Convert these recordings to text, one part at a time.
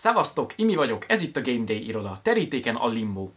Szevasztok, Imi vagyok, ez itt a Game Day Iroda, terítéken a Limbo.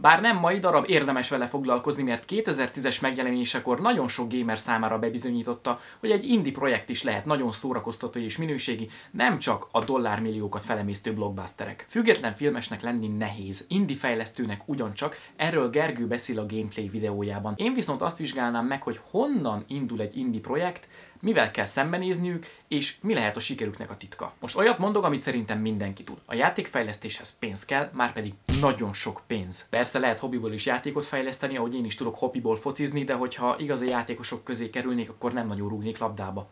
Bár nem mai darab, érdemes vele foglalkozni, mert 2010-es megjelenésekor nagyon sok gamer számára bebizonyította, hogy egy indie projekt is lehet nagyon szórakoztató és minőségi, nem csak a dollármilliókat felemésztő blockbusterek. Független filmesnek lenni nehéz, indie fejlesztőnek ugyancsak, erről Gergő beszél a gameplay videójában. Én viszont azt vizsgálnám meg, hogy honnan indul egy indie projekt, mivel kell szembenézniük, és mi lehet a sikerüknek a titka. Most olyat mondok, amit szerintem mindenki tud. A játékfejlesztéshez pénz kell, már pedig nagyon sok pénz. Persze lehet hobbiból is játékot fejleszteni, ahogy én is tudok hobbiból focizni, de hogyha igazi játékosok közé kerülnék, akkor nem nagyon rúgnék labdába.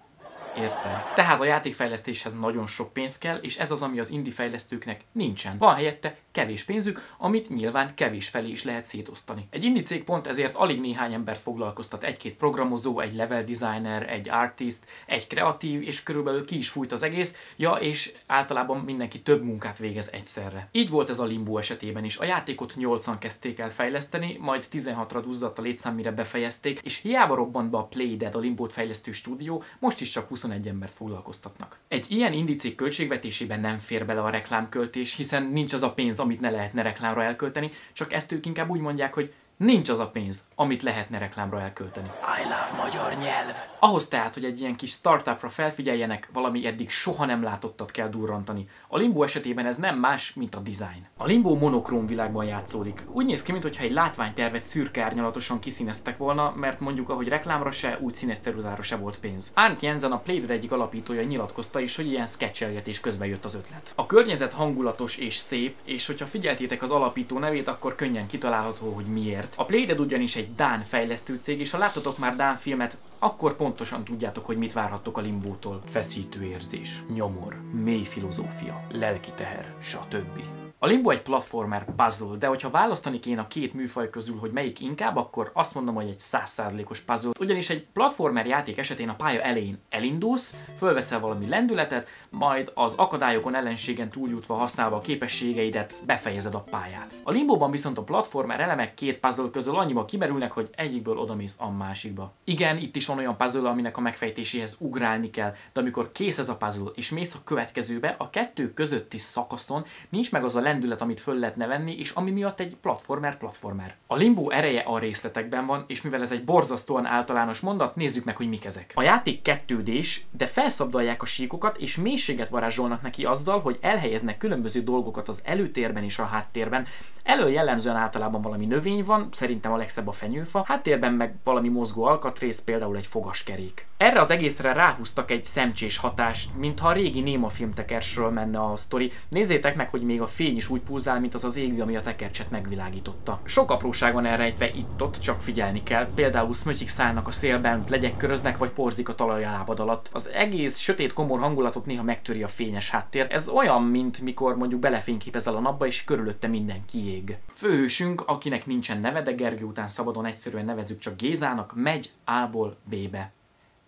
Érted? Tehát a játékfejlesztéshez nagyon sok pénz kell, és ez az, ami az indie fejlesztőknek nincsen. Van helyette kevés pénzük, amit nyilván kevés felé is lehet szétosztani. Egy indie cég pont ezért alig néhány embert foglalkoztat, egy-két programozó, egy level designer, egy artist, egy kreatív, és körülbelül ki is fújt az egész, ja, és általában mindenki több munkát végez egyszerre. Így volt ez a Limbo esetében is. A játékot 8-an kezdték el fejleszteni, majd 16-ra duzzadt a létszám, mire befejezték, és hiába robbant be a Playdead, a Limbót fejlesztő stúdió, most is csak 21 embert foglalkoztatnak. Egy ilyen indie cég költségvetésében nem fér bele a reklámköltés, hiszen nincs az a pénz, amit ne lehetne reklámra elkölteni, csak ezt ők inkább úgy mondják, hogy nincs az a pénz, amit lehetne reklámra elkölteni. I love magyar nyelv! Ahhoz tehát, hogy egy ilyen kis startupra felfigyeljenek, valami eddig soha nem látottat kell durrantani. A Limbo esetében ez nem más, mint a design. A Limbo monokróm világban játszódik. Úgy néz ki, mintha egy látványtervet szürke árnyalatosan kiszíneztek volna, mert mondjuk ahogy reklámra se, úgy színeszteruzára se volt pénz. Arndt Jensen, a Playdead egyik alapítója nyilatkozta is, hogy ilyen sketchelgetés közben jött az ötlet. A környezet hangulatos és szép, és hogyha figyeltétek az alapító nevét, akkor könnyen kitalálható, hogy miért. A Playdead ugyanis egy dán fejlesztő cég, és ha láttatok már dán filmet, akkor pontosan tudjátok, hogy mit várhattok a Limbótól. Feszítő érzés, nyomor, mély filozófia, lelki teher, stb. A Limbo egy platformer puzzle, de hogyha választani kéne a két műfaj közül, hogy melyik inkább, akkor azt mondom, hogy egy 100%-os puzzle. Ugyanis egy platformer játék esetén a pálya elején elindulsz, fölveszel valami lendületet, majd az akadályokon, ellenségen túljutva használva a képességeidet befejezed a pályát. A Limbóban viszont a platformer elemek két puzzle közül annyiba kimerülnek, hogy egyikből odamész a másikba. Igen, itt is van olyan puzzle, aminek a megfejtéséhez ugrálni kell, de amikor kész ez a puzzle és mész a következőbe, a kettő közötti szakaszon nincs meg az a lendület, amit föl lehetne venni, és ami miatt egy platformer. A Limbo ereje a részletekben van, és mivel ez egy borzasztóan általános mondat, nézzük meg, hogy mik ezek. A játék 2D-s, de felszabdalják a síkokat, és mélységet varázsolnak neki azzal, hogy elhelyeznek különböző dolgokat az előtérben és a háttérben. Elől jellemzően általában valami növény van, szerintem a legszebb a fenyőfa, háttérben meg valami mozgó alkatrész, például egy fogaskerék. Erre az egészre ráhúztak egy szemcsés hatást, mintha a régi néma filmtekercsről menne a sztori. Nézzétek meg, hogy még a fény is úgy pulzál, mint az az égvi, ami a tekercset megvilágította. Sok apróság van elrejtve itt-ott, csak figyelni kell. Például szmötyik szállnak a szélben, legyek köröznek, vagy porzik a talaj a lábad alatt. Az egész sötét komor hangulatot néha megtöri a fényes háttér. Ez olyan, mint mikor mondjuk belefényképezel a napba, és körülötte mindenki ég. Főhősünk, akinek nincsen neve, de Gergő után szabadon egyszerűen nevezük csak Gézának, megy A-ból B-be.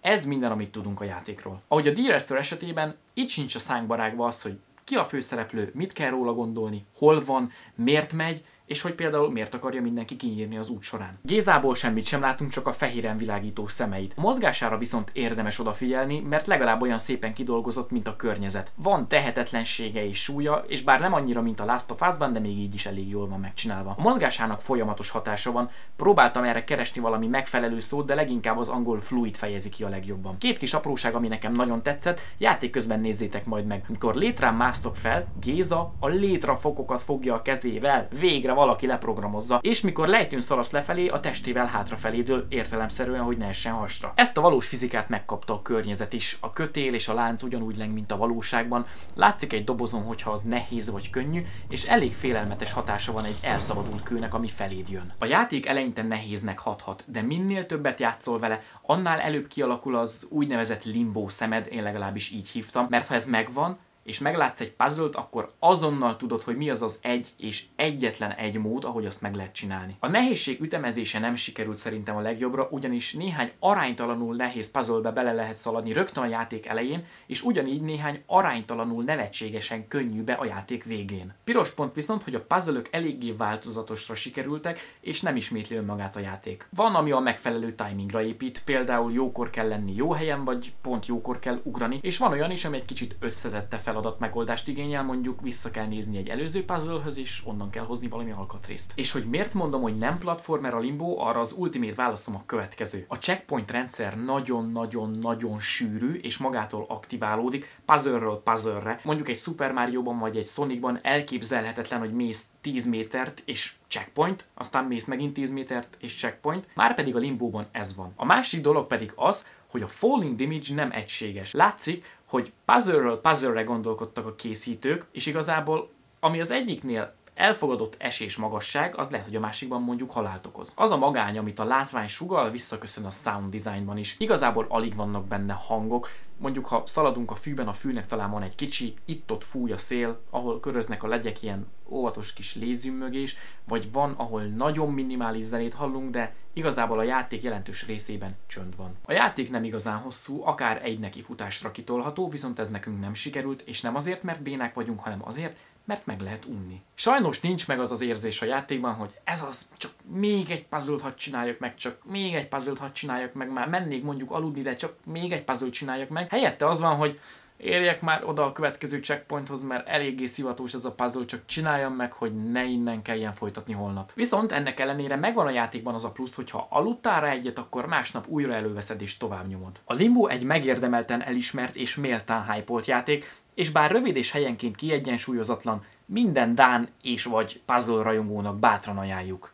Ez minden, amit tudunk a játékról. Ahogy a D-Rester esetében, itt sincs a szánkba rágva az, hogy ki a főszereplő, mit kell róla gondolni, hol van, miért megy, és hogy például miért akarja mindenki kinyírni az út során. Gézából semmit sem látunk, csak a fehéren világító szemeit. A mozgására viszont érdemes odafigyelni, mert legalább olyan szépen kidolgozott, mint a környezet. Van tehetetlensége és súlya, és bár nem annyira, mint a Last of Us-ban, de még így is elég jól van megcsinálva. A mozgásának folyamatos hatása van, próbáltam erre keresni valami megfelelő szót, de leginkább az angol fluid fejezi ki a legjobban. Két kis apróság, ami nekem nagyon tetszett, játék közben nézzétek majd meg. Amikor létrán másztok fel, Géza a létrafokokat fogja a kezével, végre valaki leprogramozza, és mikor lejtőn szaladsz lefelé, a testével hátrafelé dől, értelemszerűen, hogy ne essen hasra. Ezt a valós fizikát megkapta a környezet is. A kötél és a lánc ugyanúgy leng, mint a valóságban. Látszik egy dobozon, hogyha az nehéz vagy könnyű, és elég félelmetes hatása van egy elszabadult kőnek, ami feléd jön. A játék eleinte nehéznek hathat, de minél többet játszol vele, annál előbb kialakul az úgynevezett limbó szemed, én legalábbis így hívtam, mert ha ez megvan, és meglátsz egy puzzle-t, akkor azonnal tudod, hogy mi az az egy és egyetlen egy mód, ahogy azt meg lehet csinálni. A nehézség ütemezése nem sikerült szerintem a legjobbra, ugyanis néhány aránytalanul nehéz puzzle-be bele lehet szaladni rögtön a játék elején, és ugyanígy néhány aránytalanul nevetségesen könnyűbe a játék végén. Piros pont viszont, hogy a puzzle-ök eléggé változatosra sikerültek, és nem ismétli önmagát a játék. Van, ami a megfelelő timingra épít, például jókor kell lenni jó helyen, vagy pont jókor kell ugrani, és van olyan is, ami egy kicsit összetette fel feladatmegoldást igényel, mondjuk vissza kell nézni egy előző puzzlehöz, és onnan kell hozni valami alkatrészt. És hogy miért mondom, hogy nem platformer a Limbo, arra az ultimate válaszom a következő. A checkpoint rendszer nagyon-nagyon-nagyon sűrű, és magától aktiválódik, puzzle-ről puzzle-re. Mondjuk egy Super Mario-ban vagy egy Sonicban elképzelhetetlen, hogy mész 10 métert, és checkpoint, aztán mész megint 10 métert, és checkpoint. Márpedig a Limbóban ez van. A másik dolog pedig az, hogy a falling damage nem egységes. Látszik, hogy puzzle-ről puzzle-re gondolkodtak a készítők, és igazából ami az egyiknél elfogadott esés magasság, az lehet, hogy a másikban mondjuk halált okoz. Az a magány, amit a látvány sugall, visszaköszön a sound designban is. Igazából alig vannak benne hangok, mondjuk ha szaladunk a fűben, a fűnek talán van egy kicsi, itt-ott fúj a szél, ahol köröznek a legyek, ilyen óvatos kis lézümmögés, vagy van, ahol nagyon minimális zenét hallunk, de igazából a játék jelentős részében csönd van. A játék nem igazán hosszú, akár egy neki futásra kitolható, viszont ez nekünk nem sikerült, és nem azért, mert bénák vagyunk, hanem azért, mert meg lehet unni. Sajnos nincs meg az az érzés a játékban, hogy ez az, csak még egy puzzle-t hadd csináljak meg, csak még egy puzzle-t hadd csináljak meg, már mennék mondjuk aludni, de csak még egy puzzle-t csináljak meg. Helyette az van, hogy érjek már oda a következő checkpointhoz, mert eléggé szivatós ez a puzzle, csak csináljam meg, hogy ne innen kelljen folytatni holnap. Viszont ennek ellenére megvan a játékban az a plusz, hogy ha aludtál rá egyet, akkor másnap újra előveszed és tovább nyomod. A Limbo egy megérdemelten elismert és méltán hype-olt játék, és bár rövid és helyenként kiegyensúlyozatlan, minden dán és vagy puzzle rajongónak bátran ajánljuk.